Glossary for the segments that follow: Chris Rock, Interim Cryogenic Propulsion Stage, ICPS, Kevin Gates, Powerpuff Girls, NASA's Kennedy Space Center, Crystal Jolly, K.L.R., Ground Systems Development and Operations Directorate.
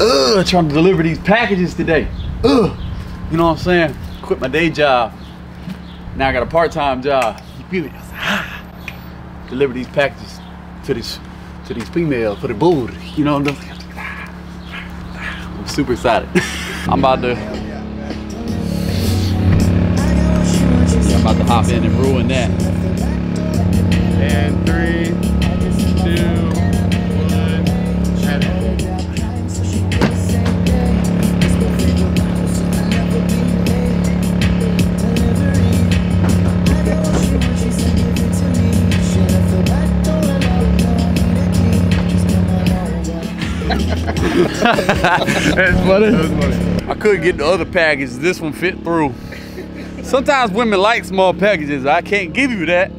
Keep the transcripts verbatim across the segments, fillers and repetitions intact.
Ugh, trying to deliver these packages today. Ugh, you know what I'm saying? Quit my day job. Now I got a part-time job. You feel me? Ah, deliver these packages to these to these females for the board. You know what I'm saying? I'm super excited. I'm about to I'm about to hop in and ruin that. And three, two. That's funny. That funny. I couldn't get the other package. This one fit through. Sometimes women like small packages. I can't give you that,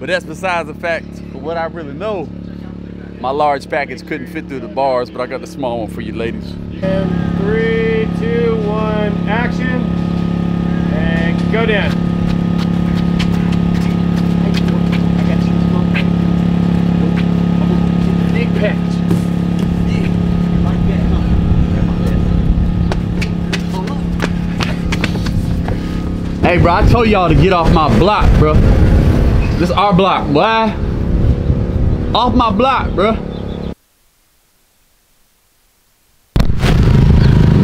but that's besides the fact. For what I really know, my large package couldn't fit through the bars, but I got the small one for you ladies. And three, two, one, action, and go down. Hey bro, I told y'all to get off my block, bro. This is our block, why? Off my block, bro.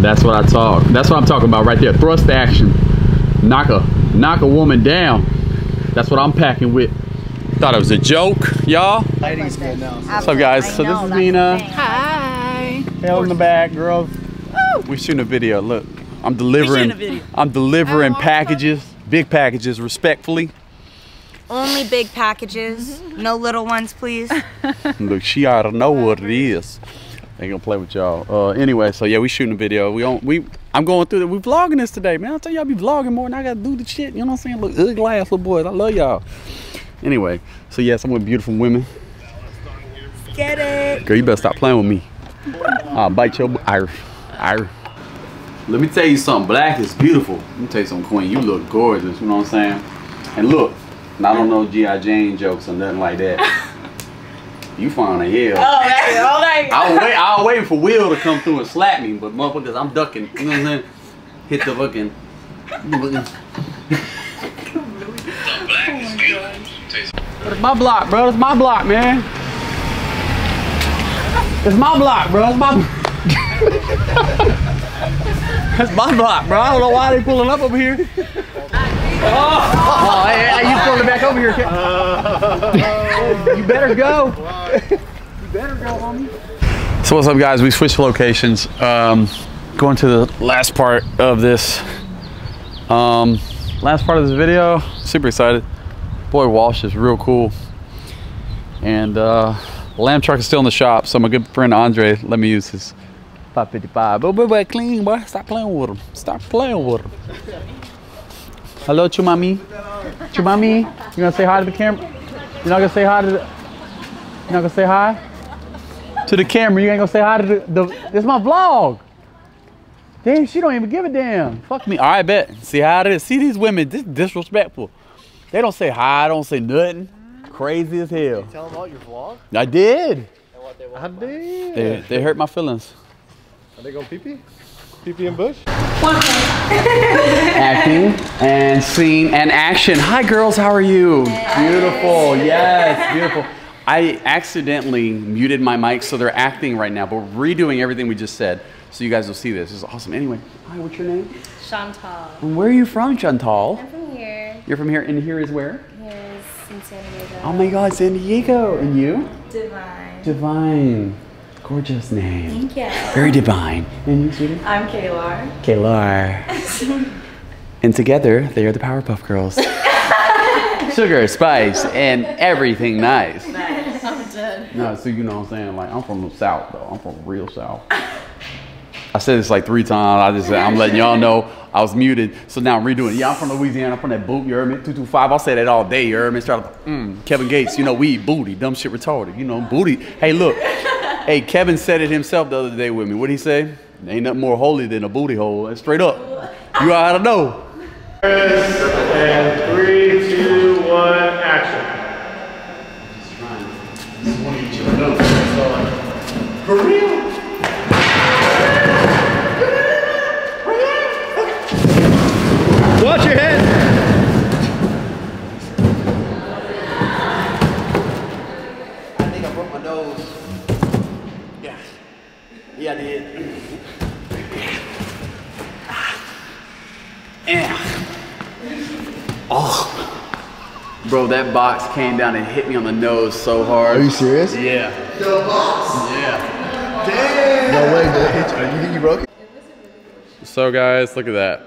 That's what I talk. That's what I'm talking about right there. Thrust action. Knock a knock a woman down. That's what I'm packing with. Thought it was a joke, y'all. Ladies, what's up, guys? So this is Nina. Hi. Hell in the back, girls. We shooting a video. Look. I'm delivering I'm delivering packages, big packages, respectfully. Only big packages, no little ones, please. Look, she oughta know what it is. Ain't gonna play with y'all. Uh, anyway, so yeah, we shooting a video. We on we I'm going through that. We vlogging this today, man. I tell y'all be vlogging more and I gotta do the shit. You know what I'm saying? Look, ugly ass little boys. I love y'all. Anyway, so yeah, some with beautiful women. Let's get it. Girl, you better stop playing with me. I'll bite your Irish. Irish. Let me tell you something, black is beautiful. Let me tell you something, Queen, you look gorgeous, you know what I'm saying? And look, and I don't know G I Jane jokes or nothing like that. You fine as hell. Oh, that's it, all right. I was wait, I was waiting for Will to come through and slap me, but motherfuckers, I'm ducking, you know what I'm saying? Hit the fucking... It's my block, bro, it's my block, man. It's my block, bro, it's my... That's my block, bro. I don't know why they pulling up over here. Oh, hey, hey, you pulling back over here, Kevin. You better go. You better go, homie. So what's up, guys? We switched locations. Um, going to the last part of this. Um, last part of this video. Super excited. Boy, Walsh is real cool. And uh, lamb truck is still in the shop. So my good friend Andre let me use his. five fifty-five. Boy, boy, boy, clean, boy. Stop playing with him. Stop playing with him. Hello, Chumami. Chumami, you gonna say hi to the camera? You're not gonna say hi to the... You're not gonna say hi? To the camera, you ain't gonna say hi to the... the this is my vlog. Damn, she don't even give a damn. Fuck me. All right, bet. See how it is. See these women, this is disrespectful. They don't say hi, don't say nothing. Crazy as hell. Did you tell them about your vlog? I did. And what they I did. They, they hurt my feelings. Are they going pee pee? Pee pee and bush? Acting and scene and action. Hi girls, how are you? Hey. Beautiful, yes, beautiful. I accidentally muted my mic, so they're acting right now, but we're redoing everything we just said. So you guys will see this. This is awesome. Anyway, hi, what's your name? Chantal. Where are you from, Chantal? I'm from here. You're from here, and here is where? Here is in San Diego. Oh my God, San Diego. And you? Divine. Divine. Gorgeous name. Thank you. Very divine. And you, sweetie? I'm K L R. K L R. And together, they are the Powerpuff Girls. Sugar, spice, and everything nice. Nice. I'm dead. No, so you know what I'm saying? Like, I'm from the South, though. I'm from real South. I said this like three times. I just said, I'm letting y'all know I was muted. So now I'm redoing it. Yeah, I'm from Louisiana. I'm from that boot, you heard me? two two five. I'll say that all day, you heard me? Start like, mm, Kevin Gates, you know, we eat booty. Dumb shit retarded. You know, booty. Hey, look. Hey, Kevin said it himself the other day with me. What'd he say? Ain't nothing more holy than a booty hole. That's straight up. You ought to know. And three, two, one, action. one of you two knows what I thought. For real? Watch your head! I think I broke my nose. Yeah. Yeah, I did. Yeah. Oh. Bro, that box came down and hit me on the nose so hard. Are you serious? Yeah. The box? Yeah. Damn. No way, did it hit you? You think you broke it? So guys, look at that.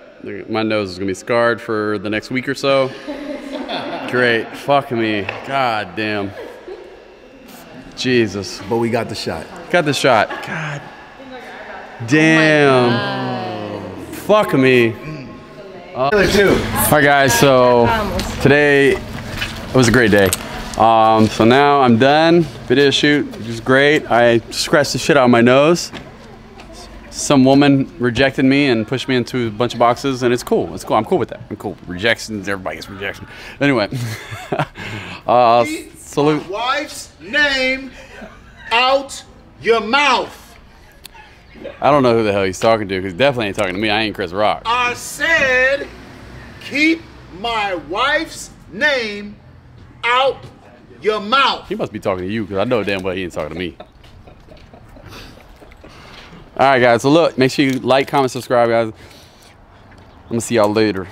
My nose is gonna be scarred for the next week or so. Great, fuck me, god damn. Jesus. But we got the shot. Got the shot. God damn. Oh fuck me. Uh, Alright guys, so today it was a great day. Um, so now I'm done. Video shoot, which is great. I scratched the shit out of my nose. Some woman rejected me and pushed me into a bunch of boxes, and it's cool. It's cool. I'm cool with that. I'm cool. Rejections. Everybody gets rejection. Anyway, uh, salute. My wife's name out your mouth. I don't know who the hell he's talking to, because he definitely ain't talking to me. I ain't Chris Rock. I said, keep my wife's name out your mouth. He must be talking to you, because I know damn well he ain't talking to me. All right, guys, so look, make sure you like, comment, subscribe, guys. I'm going to see y'all later.